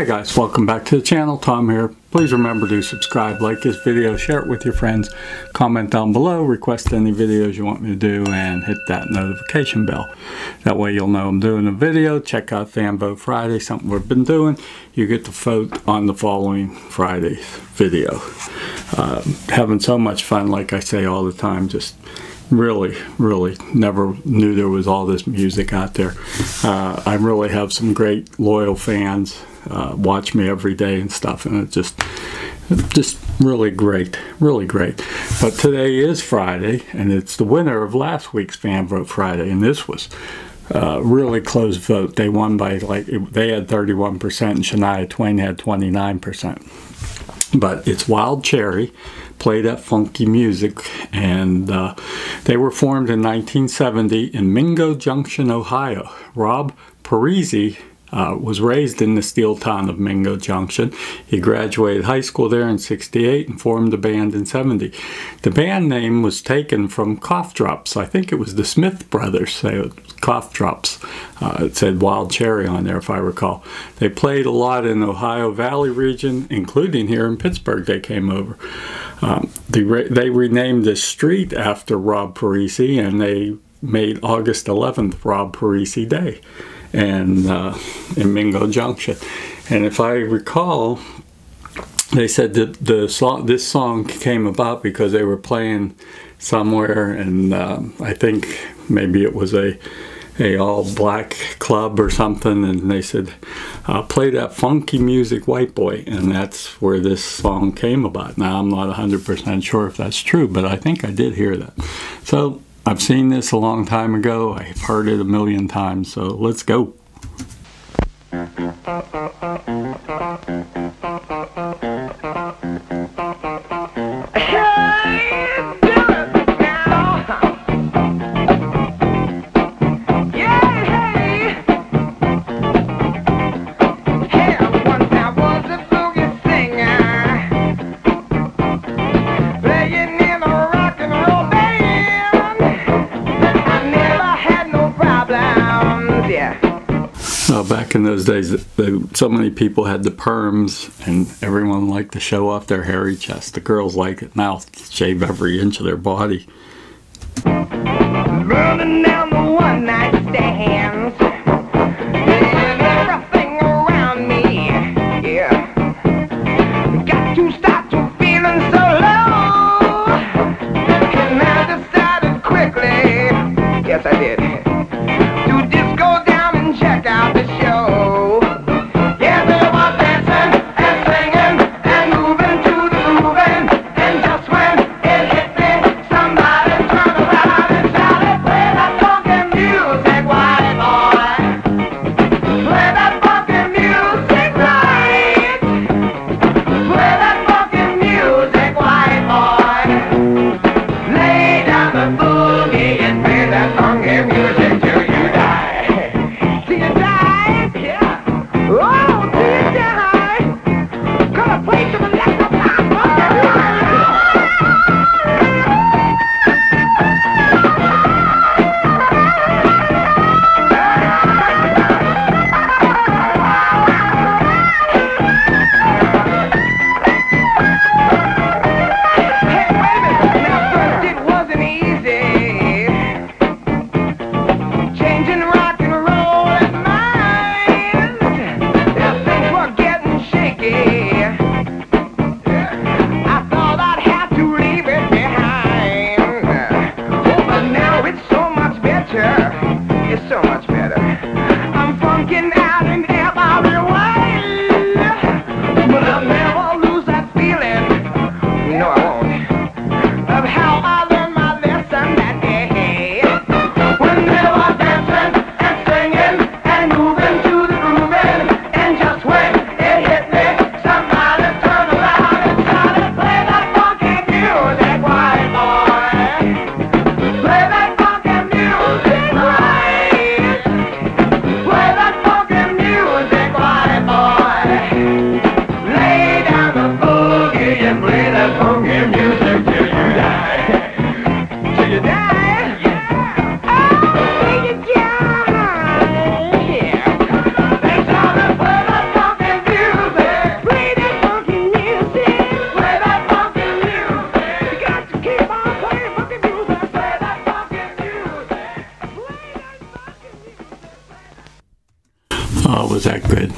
Hi guys, welcome back to the channel. Tom here. Please remember to subscribe, like this video, share it with your friends, comment down below, request any videos you want me to do, and hit that notification bell. That way you'll know I'm doing a video. Check out Fan Vote Friday, something we've been doing. You get to vote on the following Friday's video. Having so much fun, like I say all the time, just really never knew there was all this music out there. I really have some great loyal fans. Watch me every day and stuff, and it's just really great. But today is Friday, and it's the winner of last week's Fan Vote Friday, and this was really close vote. They won by they had 31% and Shania Twain had 29%. But it's Wild Cherry, Play That Funky Music, and they were formed in 1970 in Mingo Junction, Ohio. Rob Parisi was raised in the steel town of Mingo Junction. He graduated high school there in '68 and formed the band in '70. The band name was taken from cough drops. I think it was the Smith Brothers. They were cough drops. It said Wild Cherry on there, if I recall. They played a lot in the Ohio Valley region, including here in Pittsburgh. They came over. They renamed the street after Rob Parisi, and they made August 11th Rob Parisi Day. And in Mingo Junction, and if I recall, they said that this song came about because they were playing somewhere, and I think maybe it was an all-black club or something, and they said, play that funky music, white boy, and that's where this song came about. Now, I'm not 100% sure if that's true, but I think I did hear that. So I've seen this a long time ago. I've heard it a million times, so let's go. Back in those days, so many people had the perms, and everyone liked to show off their hairy chest. The girls like it now, shave every inch of their body. Running down the one night stands, and everything around me, yeah. Got to stop to feeling so low, and I decided quickly, yes I did, to just go down and check out the that good.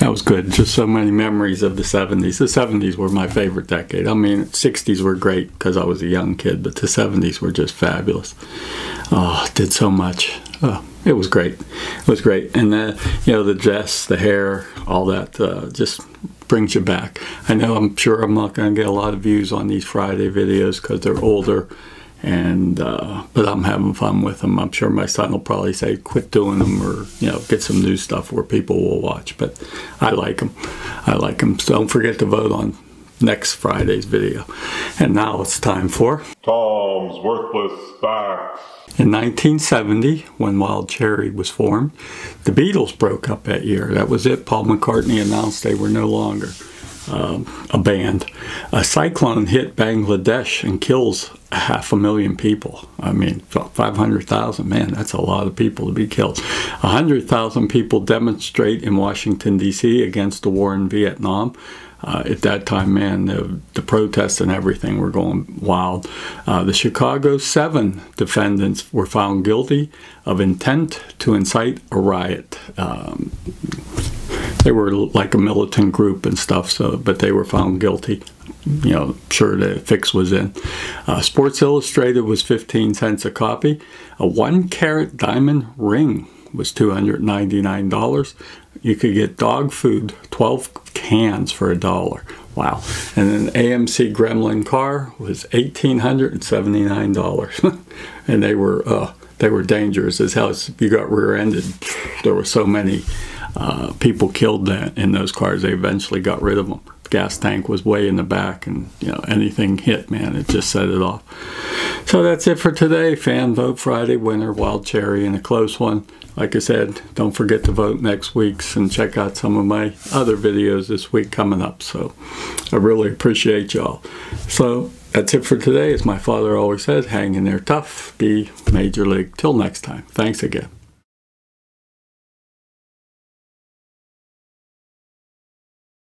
That was good. Just so many memories of the 70s. The 70s were my favorite decade. I mean, 60s were great because I was a young kid, but the 70s were just fabulous. Oh, did so much. Oh, it was great. It was great. And, you know, the dress, the hair, all that just brings you back. I know I'm sure I'm not going to get a lot of views on these Friday videos because they're older. And but I'm having fun with them. I'm sure my son will probably say quit doing them, or you know, get some new stuff where people will watch. But I like them. I like them. So don't forget to vote on next Friday's video. And now it's time for Tom's Worthless Facts. In 1970, when Wild Cherry was formed, the Beatles broke up that year. That was it. Paul McCartney announced they were no longer a band. A cyclone hit Bangladesh and kills 500,000 people. I mean, 500,000, man, that's a lot of people to be killed. 100,000 people demonstrate in Washington, D.C. against the war in Vietnam. At that time, man, the protests and everything were going wild. The Chicago 7 defendants were found guilty of intent to incite a riot. They were like a militant group and stuff, so, but they were found guilty. You know, sure the fix was in. Sports Illustrated was 15 cents a copy. A 1-carat diamond ring was $299. You could get dog food, 12 cans for $1. Wow. And an AMC Gremlin car was $1,879. And they were dangerous as hell. If you got rear-ended, there were so many people killed that in those cars. They eventually got rid of them. The gas tank was way in the back, and you know, anything hit, man, it just set it off. So that's it for today. Fan Vote Friday winner, Wild Cherry, and a close one. Like I said, don't forget to vote next week's, and check out some of my other videos this week coming up. So I really appreciate y'all. So that's it for today. As my father always says, hang in there tough, be Major League. Till next time, thanks again.